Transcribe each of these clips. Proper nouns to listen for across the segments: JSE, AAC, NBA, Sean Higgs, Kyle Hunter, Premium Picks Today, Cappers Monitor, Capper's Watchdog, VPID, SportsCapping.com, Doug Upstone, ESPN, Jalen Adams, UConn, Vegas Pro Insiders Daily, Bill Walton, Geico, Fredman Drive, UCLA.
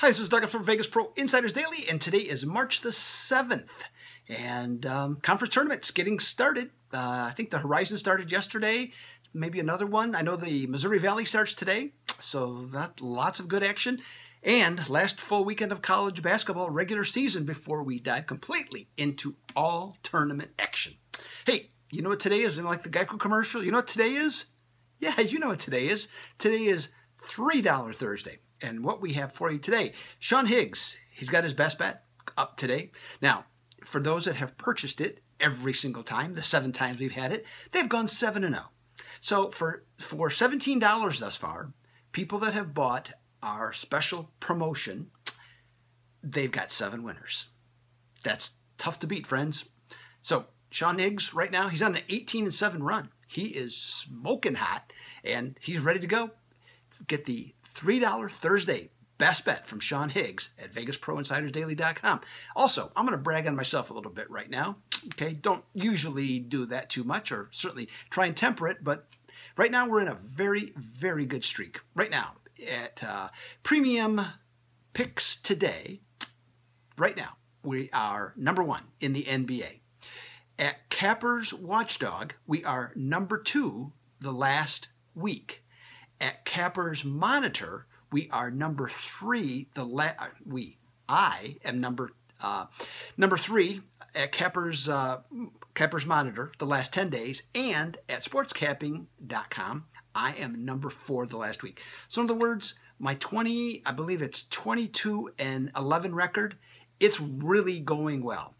Hi, this is Doug from Vegas Pro Insiders Daily, and today is March the 7th, and conference tournament's getting started. I think the Horizon started yesterday, maybe another one. I know the Missouri Valley starts today, so lots of good action. And last full weekend of college basketball regular season before we dive completely into all tournament action. Hey, you know what today is? Like the Geico commercial, you know what today is? Yeah, you know what today is. Today is $3 Thursday. And what we have for you today, Sean Higgs, he's got his best bet up today. Now, for those that have purchased it every single time, the 7 times we've had it, they've gone 7-0. So for $17 thus far, people that have bought our special promotion, they've got 7 winners. That's tough to beat, friends. So Sean Higgs right now, he's on an 18-7 run. He is smoking hot, and he's ready to go. Get the $3 Thursday best bet from Sean Higgs at VegasProInsidersDaily.com. Also, I'm going to brag on myself a little bit right now. Okay, don't usually do that too much, or certainly try and temper it, but right now we're in a very, very good streak. Right now at Premium Picks Today, right now we are #1 in the NBA. At Capper's Watchdog, we are #2 the last week. At Cappers Monitor, we are #3. I am number three at Cappers Monitor the last 10 days, and at SportsCapping.com, I am #4 the last week. So in other words, my 22-11 record, it's really going well.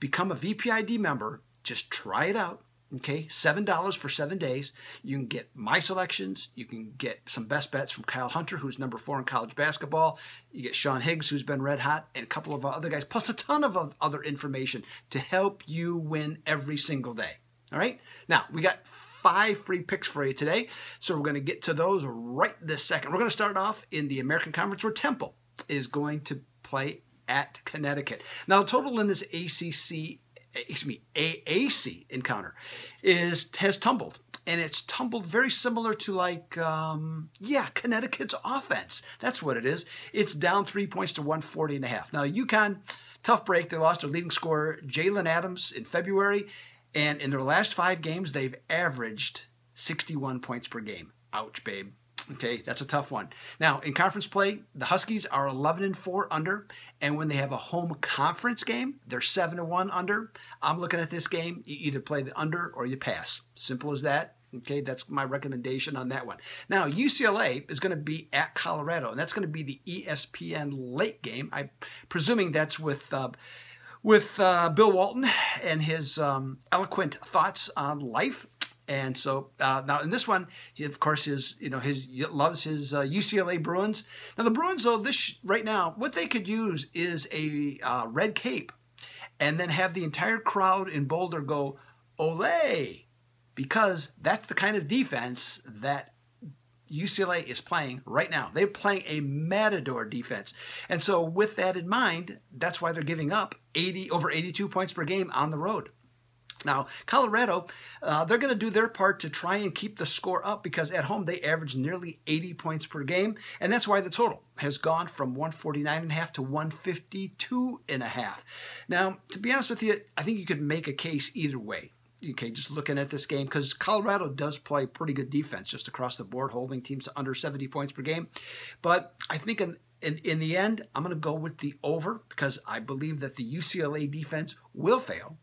Become a VPID member. Just try it out. Okay, $7 for 7 days. You can get my selections. You can get some best bets from Kyle Hunter, who's #4 in college basketball. You get Sean Higgs, who's been red hot, and a couple of other guys, plus a ton of other information to help you win every single day. All right? Now, we got 5 free picks for you today, so we're going to get to those right this second. We're going to start off in the American Conference, where Temple is going to play at Connecticut. Now, the total in this AAC encounter has tumbled, and it's tumbled very similar to Connecticut's offense. That's what it is. It's down 3 points to 140.5. Now, UConn, tough break. They lost their leading scorer, Jalen Adams, in February, and in their last 5 games, they've averaged 61 points per game. Ouch, babe. Okay, that's a tough one. Now, in conference play, the Huskies are 11-4 under, and when they have a home conference game, they're 7-1 under. I'm looking at this game. You either play the under or you pass. Simple as that. Okay, that's my recommendation on that one. Now, UCLA is going to be at Colorado, and that's going to be the ESPN late game. I'm presuming that's with Bill Walton and his eloquent thoughts on life. And so now in this one, he of course loves his UCLA Bruins. Now the Bruins, though, right now, what they could use is a red cape, and then have the entire crowd in Boulder go "Olé," because that's the kind of defense that UCLA is playing right now. They're playing a matador defense, and so with that in mind, that's why they're giving up over 82 points per game on the road. Now, Colorado, they're going to do their part to try and keep the score up, because at home they average nearly 80 points per game, and that's why the total has gone from 149.5 to 152.5. Now, to be honest with you, I think you could make a case either way. Okay, just looking at this game, because Colorado does play pretty good defense just across the board, holding teams to under 70 points per game. But I think in the end, I'm going to go with the over, because I believe that the UCLA defense will fail.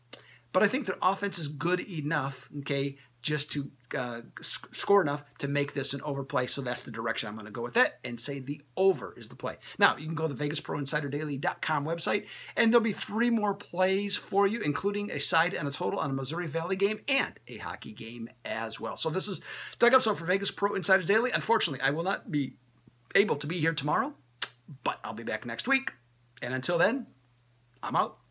But I think their offense is good enough, okay, just to score enough to make this an overplay. So that's the direction I'm going to go with that, and say the over is the play. Now, you can go to the VegasProInsiderDaily.com website, and there'll be 3 more plays for you, including a side and a total on a Missouri Valley game and a hockey game as well. So this is Doug Upstone for Vegas Pro Insiders Daily. Unfortunately, I will not be able to be here tomorrow, but I'll be back next week. And until then, I'm out.